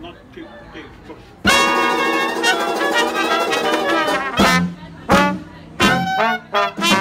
not too big push.